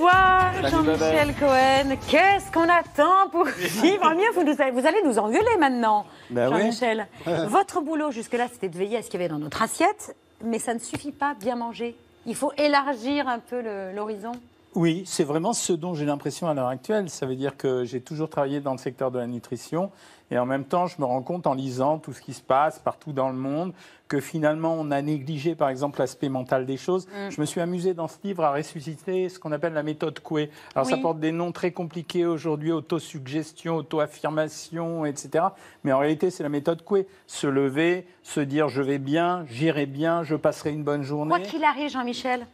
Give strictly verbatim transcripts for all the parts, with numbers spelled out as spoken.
Bonsoir Jean-Michel Cohen, qu'est-ce qu'on attend pour vivre mieux? Vous, nous, vous allez nous engueuler maintenant, ben Jean-Michel. Oui. Votre boulot jusque-là, c'était de veiller à ce qu'il y avait dans notre assiette, mais ça ne suffit pas, bien manger. Il faut élargir un peu l'horizon. Oui, c'est vraiment ce dont j'ai l'impression à l'heure actuelle. Ça veut dire que j'ai toujours travaillé dans le secteur de la nutrition et en même temps, je me rends compte en lisant tout ce qui se passe partout dans le monde que finalement, on a négligé par exemple l'aspect mental des choses. Mm. Je me suis amusé dans ce livre à ressusciter ce qu'on appelle la méthode Coué. Alors oui. Ça porte des noms très compliqués aujourd'hui, autosuggestion, auto-affirmation, et cetera. Mais en réalité, c'est la méthode Coué. Se lever, se dire je vais bien, j'irai bien, je passerai une bonne journée. Quoi qu'il arrive, Jean-Michel.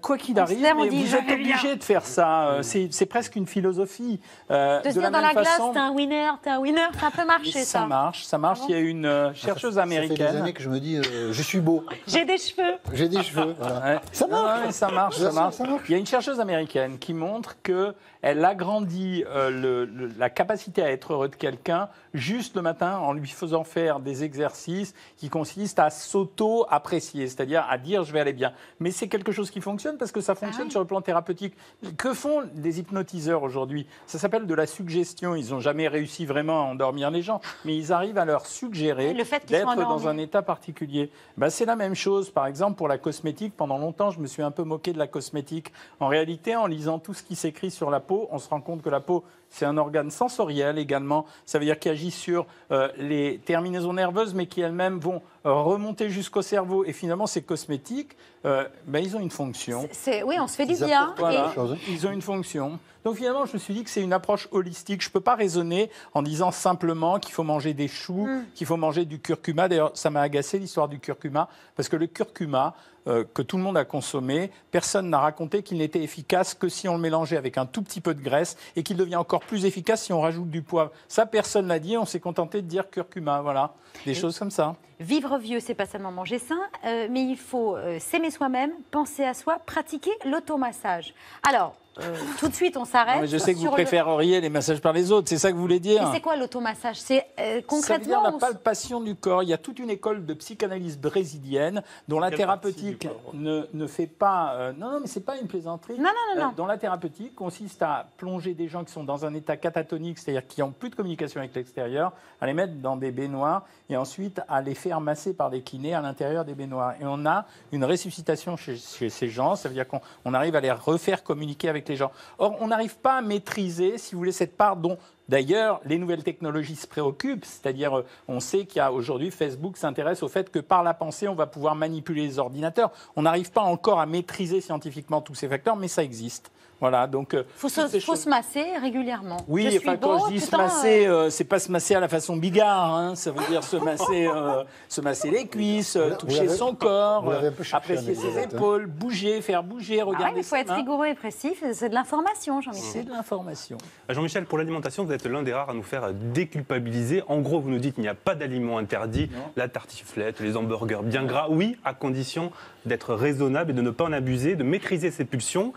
Quoi qu'il arrive, sert, mais dit, vous êtes obligé de faire ça. C'est presque une philosophie. Euh, de se dire dans la glace, t'es un winner, t'es un winner, ça peut marcher. Ça, ça marche, ça marche. Ah bon. Il y a une euh, chercheuse américaine. Ça fait des années que je me dis, euh, je suis beau. J'ai des cheveux. J'ai des cheveux. Voilà. Ouais. Ça marche. Ouais, ça marche, ça marche. Il y a une chercheuse américaine qui montre que elle agrandit euh, le, le, la capacité à être heureux de quelqu'un juste le matin en lui faisant faire des exercices qui consistent à s'auto-apprécier, c'est-à-dire à dire je vais aller bien. Mais c'est quelque chose qui fonctionne. Parce que ça fonctionne ah oui. sur le plan thérapeutique. Que font les hypnotiseurs aujourd'hui? Ça s'appelle de la suggestion. Ils n'ont jamais réussi vraiment à endormir les gens, mais ils arrivent à leur suggérer d'être dans un état particulier. Ben, c'est la même chose, par exemple, pour la cosmétique. Pendant longtemps, je me suis un peu moqué de la cosmétique. En réalité, en lisant tout ce qui s'écrit sur la peau, on se rend compte que la peau, c'est un organe sensoriel également. Ça veut dire qu'il agit sur euh, les terminaisons nerveuses, mais qui elles-mêmes vont remonter jusqu'au cerveau. Et finalement, ces cosmétiques, euh, ben, ils ont une fonction. C'est, c'est, oui, on se fait du bien. Voilà, et... ils ont une fonction. Donc finalement, je me suis dit que c'est une approche holistique. Je ne peux pas raisonner en disant simplement qu'il faut manger des choux, mm. qu'il faut manger du curcuma. D'ailleurs, ça m'a agacé l'histoire du curcuma, parce que le curcuma, euh, que tout le monde a consommé, personne n'a raconté qu'il n'était efficace que si on le mélangeait avec un tout petit peu de graisse et qu'il devient encore plus efficace si on rajoute du poivre. Ça, personne l'a dit. On s'est contenté de dire curcuma. Voilà, des et choses comme ça. Vivre vieux, c'est pas seulement manger sain, euh, mais il faut euh, s'aimer soi-même, penser à soi, pratiquer l'automassage. Alors, euh, tout de suite, on s'arrête. Je sais que vous préféreriez le... les massages par les autres, c'est ça que vous voulez dire? C'est quoi l'automassage? C'est euh, concrètement la palpation du corps. Il y a toute une école de psychanalyse brésilienne dont la thérapeutique ne, ne fait pas. Euh, non, non, mais c'est pas une plaisanterie. Non, non, non, non. Euh, dont la thérapeutique consiste à plonger des gens qui sont dans un état catatonique, c'est-à-dire qui n'ont plus de communication avec l'extérieur, à les mettre dans des baignoires et ensuite à les faire masser par des kinés à l'intérieur des baignoires. Et on a une ressuscitation chez, chez ces gens. Ça veut dire qu'on arrive à les refaire communiquer avec les gens. Or, on n'arrive pas à maîtriser, si vous voulez, cette part dont, d'ailleurs, les nouvelles technologies se préoccupent. C'est-à-dire, on sait qu'il y a aujourd'hui, Facebook s'intéresse au fait que par la pensée, on va pouvoir manipuler les ordinateurs. On n'arrive pas encore à maîtriser scientifiquement tous ces facteurs, mais ça existe. Voilà, donc... Il faut, se, faut se masser régulièrement. Oui, je enfin, beau, quand je dis se masser, euh... euh, c'est pas se masser à la façon Bigard. Hein, ça veut dire se masser, euh, se masser les cuisses, vous toucher avez, son corps, euh, apprécier ses épaules, bouger, faire bouger, regarder... Ah ouais, il faut être mains. rigoureux et précis. C'est de l'information, Jean-Michel. C'est de l'information. Jean-Michel, pour l'alimentation, vous êtes l'un des rares à nous faire déculpabiliser. En gros, vous nous dites qu'il n'y a pas d'aliments interdits. Non. La tartiflette, les hamburgers bien gras, oui, à condition d'être raisonnable et de ne pas en abuser, de maîtriser ses pulsions.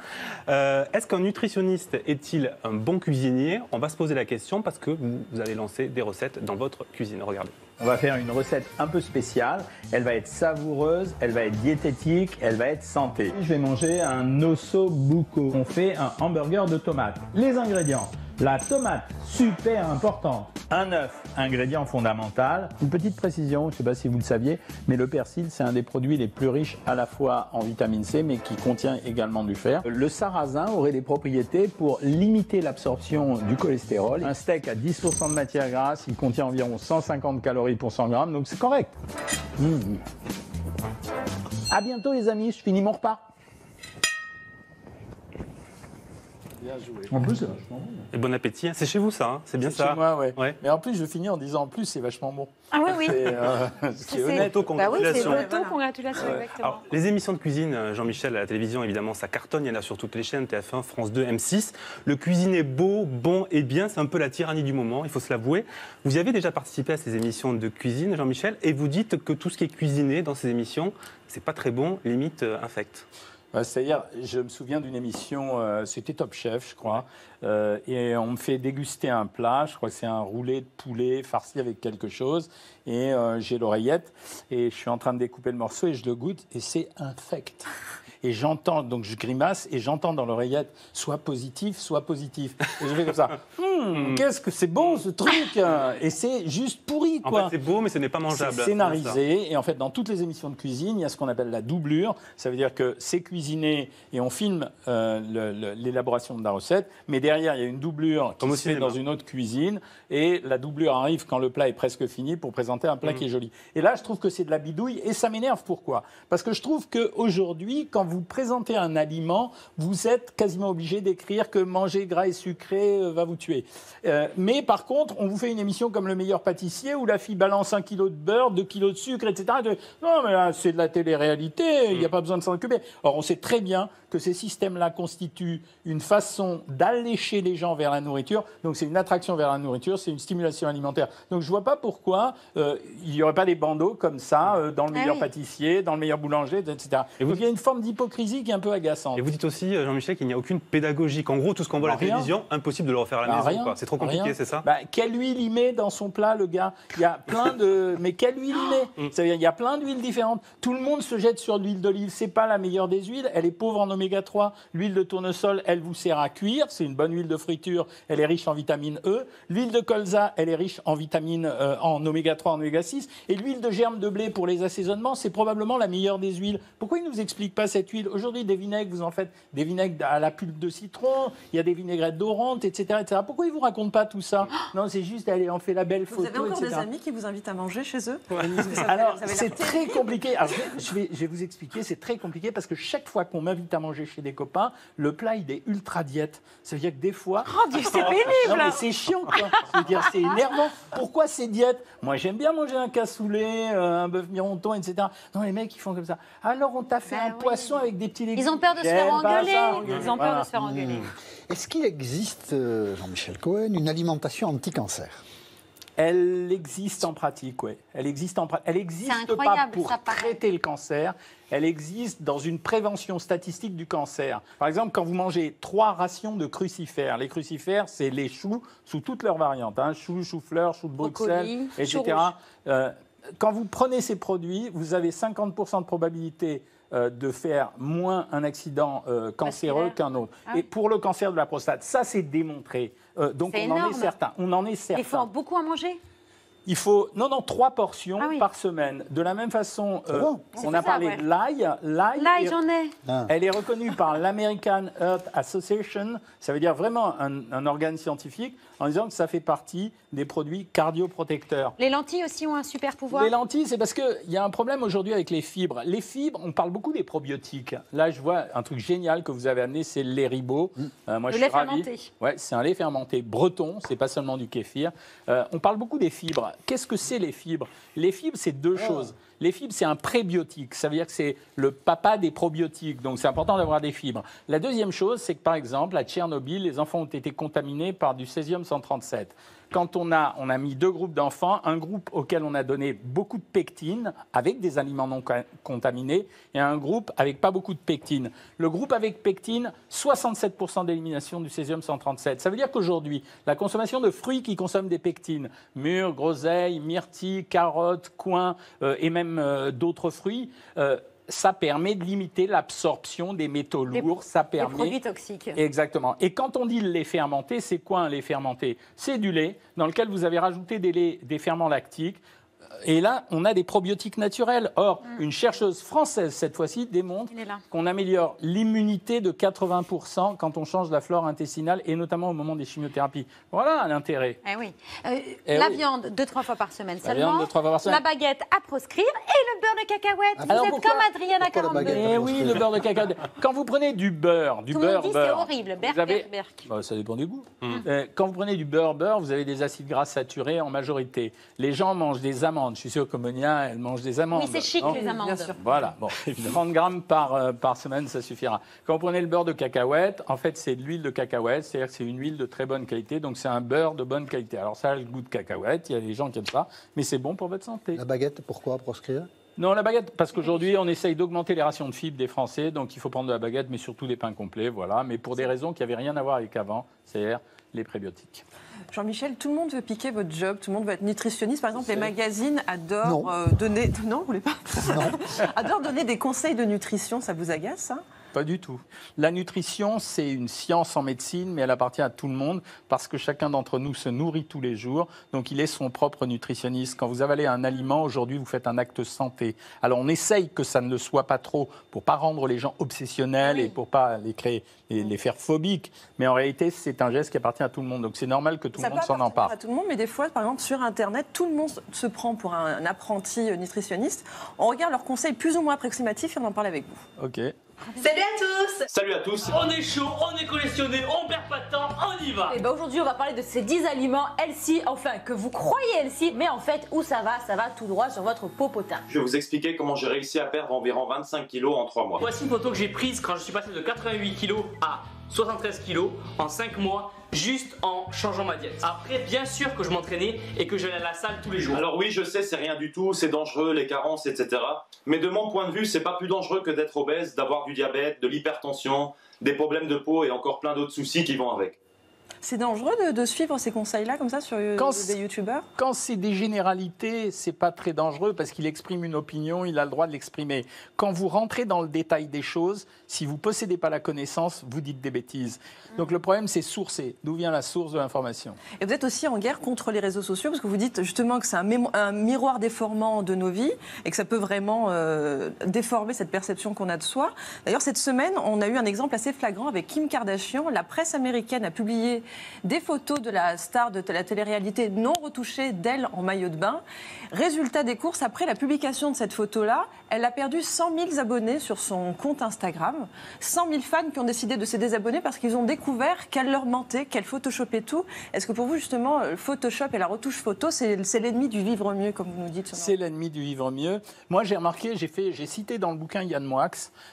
Euh, Est-ce qu'un nutritionniste est-il un bon cuisinier? On va se poser la question parce que vous, vous allez lancer des recettes dans votre cuisine. Regardez. On va faire une recette un peu spéciale. Elle va être savoureuse, elle va être diététique, elle va être santé. Je vais manger un osso buco. On fait un hamburger de tomates. Les ingrédients. La tomate, super importante. Un œuf, ingrédient fondamental. Une petite précision, je ne sais pas si vous le saviez, mais le persil, c'est un des produits les plus riches à la fois en vitamine C, mais qui contient également du fer. Le sarrasin aurait des propriétés pour limiter l'absorption du cholestérol. Un steak à dix pour cent de matière grasse, il contient environ cent cinquante calories pour cent grammes, donc c'est correct. Mmh. À bientôt les amis, je finis mon repas. En plus, c'est vachement bon. Et bon appétit, c'est chez vous ça, hein, c'est bien ça. Chez moi, ouais. Ouais. Mais en plus, je finis en disant en plus, c'est vachement bon. Ah oui, oui. Euh, c'est honnête. Auto-congratulations. Bah oui, auto-congratulations, voilà. Exactement. Alors, les émissions de cuisine, Jean-Michel, à la télévision, évidemment, ça cartonne. Il y en a sur toutes les chaînes, T F un, France deux, M six. Le cuisiner beau, bon et bien, c'est un peu la tyrannie du moment, il faut se l'avouer. Vous y avez déjà participé à ces émissions de cuisine, Jean-Michel, et vous dites que tout ce qui est cuisiné dans ces émissions, c'est pas très bon, limite infect. C'est-à-dire, je me souviens d'une émission, euh, c'était Top Chef, je crois, euh, et on me fait déguster un plat, je crois que c'est un roulé de poulet farci avec quelque chose, et euh, j'ai l'oreillette, et je suis en train de découper le morceau, et je le goûte, et c'est infect. Et j'entends, donc je grimace, et j'entends dans l'oreillette, soit positif, soit positif. Et je fais comme ça, hum, qu'est-ce que c'est bon ce truc. Et c'est juste pourri, quoi. En fait, c'est beau, mais ce n'est pas mangeable. C'est scénarisé, et en fait, dans toutes les émissions de cuisine, il y a ce qu'on appelle la doublure, ça veut dire que c'est cuisiné, et on filme euh, l'élaboration de la recette, mais derrière, il y a une doublure qui se fait dans une autre cuisine, et la doublure arrive quand le plat est presque fini pour présenter un plat mmh. qui est joli. Et là, je trouve que c'est de la bidouille, et ça m'énerve, pourquoi? Parce que je trouve qu'aujourd'hui, quand vous présentez un aliment, vous êtes quasiment obligé d'écrire que manger gras et sucré va vous tuer. Euh, mais par contre, on vous fait une émission comme Le Meilleur Pâtissier où la fille balance un kilo de beurre, deux kilos de sucre, et cetera. Non, mais là, c'est de la télé-réalité, il n'y a pas besoin de s'en occuper. Or, on sait très bien que ces systèmes-là constituent une façon d'allécher les gens vers la nourriture. Donc, c'est une attraction vers la nourture, c'est une stimulation alimentaire. Donc, je ne vois pas pourquoi euh, il n'y aurait pas des bandeaux comme ça euh, dans Le Meilleur ah oui. Pâtissier, dans Le Meilleur Boulanger, et cetera. Et vous... Donc, il y a une forme d'hypocrisie qui est un peu agaçante. Et vous dites aussi, Jean-Michel, qu'il n'y a aucune pédagogie. En gros, tout ce qu'on voit à la rien. télévision, impossible de le refaire à la bah, maison. C'est trop compliqué, c'est ça bah, quelle huile il met dans son plat, le gars? Il y a plein de... Mais quelle huile il met? Ça veut dire, il y a plein d'huiles différentes. Tout le monde se jette sur l'huile d'olive. C'est pas la meilleure des huiles. Elle est pauvre en oméga trois. L'huile de tournesol, elle vous sert à cuire. C'est une bonne huile de friture. Elle est riche en vitamine E. L'huile de colza, elle est riche en vitamine euh, en oméga trois, en oméga six. Et l'huile de germe de blé pour les assaisonnements, c'est probablement la meilleure des huiles. Pourquoi il nous explique pas cette huile? Aujourd'hui, des vinaigres, vous en faites des vinaigres à la pulpe de citron, il y a des vinaigrettes d'orante, et cetera, et cetera. Pourquoi ils vous racontent pas tout ça? Non, c'est juste, allez, on fait la belle photo, et cetera. Vous avez encore et cetera des amis qui vous invitent à manger chez eux? Ouais. Alors, c'est très compliqué. Alors, je, vais, je vais vous expliquer, c'est très compliqué parce que chaque fois qu'on m'invite à manger chez des copains, le plat, il est ultra diète. Ça veut dire que des fois... Oh, Dieu, c'est pénible! Non, mais c'est chiant, quoi. Ça veut dire, c'est énervant. Pourquoi c'est diète? Moi, j'aime bien manger un cassoulet, un bœuf mironton, et cetera. Non, les mecs, ils font comme ça. Alors, on t'a fait ben, un oui. poisson avec des petits légumes. Ils ont peur de se faire engueuler. Ils ont peur de se faire engueuler. Est-ce qu'il existe, Jean-Michel Cohen, une alimentation anti-cancer? Elle existe en pratique, oui. Elle existe en pratique. Elle n'existe pas pour traiter le cancer. Elle existe dans une prévention statistique du cancer. Par exemple, quand vous mangez trois rations de crucifères, les crucifères, c'est les choux sous toutes leurs variantes, hein, choux, choux-fleurs, choux de Bruxelles, et cetera. Euh, quand vous prenez ces produits, vous avez cinquante pour cent de probabilité Euh, de faire moins un accident euh, cancéreux qu'un autre. Ah. Et pour le cancer de la prostate, ça c'est démontré. Euh, donc on énorme. en est certain. On en est certain. Il faut beaucoup à manger. Il faut non non trois portions ah oui. par semaine. De la même façon, euh, oh, on a ça, parlé ouais. de l'ail. L'ail, l'ail j'en ai. Ah. Elle est reconnue par l'American Heart Association. Ça veut dire vraiment un, un organe scientifique en disant que ça fait partie des produits cardioprotecteurs. Les lentilles aussi ont un super pouvoir. Les lentilles, c'est parce qu'il y a un problème aujourd'hui avec les fibres. Les fibres, on parle beaucoup des probiotiques. Là, je vois un truc génial que vous avez amené, c'est le lait Ribot. Mmh. Euh, moi, le je lait suis ravi. fermenté. Ouais, c'est un lait fermenté breton. C'est pas seulement du kéfir. Euh, on parle beaucoup des fibres. Qu'est-ce que c'est les fibres? Les fibres, c'est deux oh. choses. Les fibres, c'est un prébiotique. Ça veut dire que c'est le papa des probiotiques. Donc, c'est important d'avoir des fibres. La deuxième chose, c'est que, par exemple, à Tchernobyl, les enfants ont été contaminés par du césium cent trente-sept. Quand on a, on a mis deux groupes d'enfants, un groupe auquel on a donné beaucoup de pectine avec des aliments non contaminés et un groupe avec pas beaucoup de pectine. Le groupe avec pectine, soixante-sept pour cent d'élimination du césium cent trente-sept. Ça veut dire qu'aujourd'hui, la consommation de fruits qui consomment des pectines, mûres, groseilles, myrtilles, carottes, coings euh, et même euh, d'autres fruits, euh, ça permet de limiter l'absorption des métaux lourds. Des, ça permet... des produits toxiques. Exactement. Et quand on dit le lait fermenté, c'est quoi un lait fermenté? C'est du lait dans lequel vous avez rajouté des, laits, des ferments lactiques. Et là, on a des probiotiques naturels. Or, mmh. une chercheuse française, cette fois-ci, démontre qu'on améliore l'immunité de quatre-vingts pour cent quand on change la flore intestinale, et notamment au moment des chimiothérapies. Voilà l'intérêt. Eh oui. euh, eh la oui. viande, deux, trois fois par semaine la seulement. Viande, deux, trois fois par semaine. La baguette à proscrire et le beurre de cacahuète. Ah, vous alors êtes pourquoi, comme Adriana quarante-deux. Eh oui, le beurre de cacahuète. Quand vous prenez du beurre, du tout beurre, dit, beurre. C'est horrible. Berk, avez... berk, berk. Bah, ça dépend du goût. Mmh. Euh, quand vous prenez du beurre, beurre, vous avez des acides gras saturés en majorité. Les gens mangent des amandes. Je suis sûr que Monia, elle mange des amandes. Oui, c'est chic, non, les amandes. Bien sûr. Voilà, bon, trente grammes par, euh, par semaine, ça suffira. Quand vous prenez le beurre de cacahuète, en fait, c'est de l'huile de cacahuète, c'est-à-dire que c'est une huile de très bonne qualité, donc c'est un beurre de bonne qualité. Alors ça a le goût de cacahuète, il y a des gens qui aiment ça, mais c'est bon pour votre santé. La baguette, pourquoi proscrire ? Non, la baguette, parce qu'aujourd'hui, on essaye d'augmenter les rations de fibres des Français, donc il faut prendre de la baguette, mais surtout des pains complets, voilà, mais pour des raisons qui n'avaient rien à voir avec avant, c'est-à-dire les prébiotiques. Jean-Michel, tout le monde veut piquer votre job, tout le monde veut être nutritionniste. Par exemple, les magazines adorent euh, donner... Non, vous voulez pas ? Non. Adorent donner des conseils de nutrition, ça vous agace, ça ? Pas du tout. La nutrition, c'est une science en médecine, mais elle appartient à tout le monde parce que chacun d'entre nous se nourrit tous les jours, donc il est son propre nutritionniste. Quand vous avalez un aliment, aujourd'hui, vous faites un acte santé. Alors, on essaye que ça ne le soit pas trop pour ne pas rendre les gens obsessionnels, oui, et pour ne pas les créer, les, les faire phobiques, mais en réalité, c'est un geste qui appartient à tout le monde, donc c'est normal que tout le monde s'en empare. Ça appartient à tout le monde, mais des fois, par exemple, sur Internet, tout le monde se prend pour un apprenti nutritionniste. On regarde leurs conseils plus ou moins approximatifs et on en parle avec vous. OK. Salut à tous! Salut à tous! On est chaud, on est congestionné, on perd pas de temps, on y va! Et bah aujourd'hui, on va parler de ces dix aliments healthy, enfin que vous croyez healthy, mais en fait, où ça va? Ça va tout droit sur votre popotin. Je vais vous expliquer comment j'ai réussi à perdre environ vingt-cinq kilos en trois mois. Voici une photo que j'ai prise quand je suis passé de quatre-vingt-huit kilos à soixante-treize kilos en cinq mois, juste en changeant ma diète. Après, bien sûr que je m'entraînais et que j'allais à la salle tous les jours. Alors oui, je sais, c'est rien du tout, c'est dangereux, les carences, et cetera. Mais de mon point de vue, c'est pas plus dangereux que d'être obèse, d'avoir du diabète, de l'hypertension, des problèmes de peau et encore plein d'autres soucis qui vont avec. C'est dangereux de, de suivre ces conseils-là comme ça sur quand des youtubeurs? Quand c'est des généralités, c'est pas très dangereux parce qu'il exprime une opinion, il a le droit de l'exprimer. Quand vous rentrez dans le détail des choses, si vous possédez pas la connaissance, vous dites des bêtises. Mmh. Donc le problème, c'est sourcer. D'où vient la source de l'information? Et vous êtes aussi en guerre contre les réseaux sociaux parce que vous dites justement que c'est un, un miroir déformant de nos vies et que ça peut vraiment euh, déformer cette perception qu'on a de soi. D'ailleurs, cette semaine, on a eu un exemple assez flagrant avec Kim Kardashian. La presse américaine a publié des photos de la star de la télé-réalité non retouchée d'elle en maillot de bain. Résultat des courses, après la publication de cette photo-là, elle a perdu cent mille abonnés sur son compte Instagram. cent mille fans qui ont décidé de se désabonner parce qu'ils ont découvert qu'elle leur mentait, qu'elle photoshopait tout. Est-ce que pour vous, justement, Photoshop et la retouche photo, c'est l'ennemi du vivre mieux, comme vous nous dites? C'est l'ennemi du vivre mieux. Moi, j'ai remarqué, j'ai fait, j'ai cité dans le bouquin Yann Moix,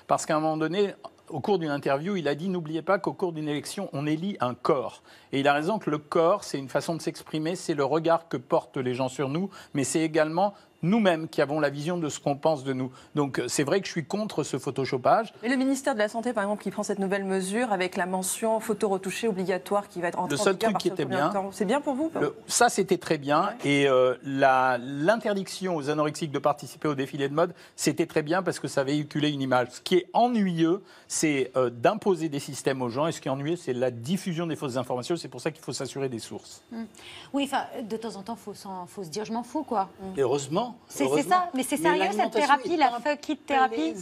parce qu'à un moment donné... Au cours d'une interview, il a dit « N'oubliez pas qu'au cours d'une élection, on élit un corps ». Et il a raison que le corps, c'est une façon de s'exprimer, c'est le regard que portent les gens sur nous, mais c'est également nous-mêmes qui avons la vision de ce qu'on pense de nous. Donc c'est vrai que je suis contre ce photoshopage. Et le ministère de la Santé, par exemple, qui prend cette nouvelle mesure avec la mention photo retouchée obligatoire qui va être entrée en vigueur à partir de combien de temps ? C'est bien pour vous ? Le, ça, c'était très bien. Ouais. Et euh, la, l'interdiction aux anorexiques de participer au défilé de mode, c'était très bien parce que ça véhiculait une image. Ce qui est ennuyeux, c'est euh, d'imposer des systèmes aux gens. Et ce qui est ennuyeux, c'est la diffusion des fausses informations. C'est pour ça qu'il faut s'assurer des sources. Mmh. Oui, enfin, de temps en temps, il faut, faut se dire « je m'en fous », quoi. Mmh. Et heureusement. C'est ça, mais c'est sérieux cette thérapie, la fuck it thérapie.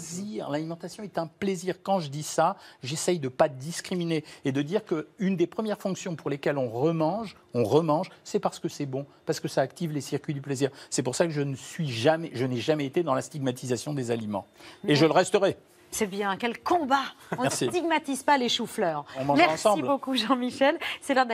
L'alimentation est un plaisir. Quand je dis ça, j'essaye de ne pas discriminer et de dire qu'une des premières fonctions pour lesquelles on remange, on remange, c'est parce que c'est bon, parce que ça active les circuits du plaisir. C'est pour ça que je ne suis jamais, je n'ai jamais été dans la stigmatisation des aliments. Et je le resterai. C'est bien, quel combat! On ne stigmatise pas les choux-fleurs. Merci beaucoup Jean-Michel. C'est l'heure d'accueillir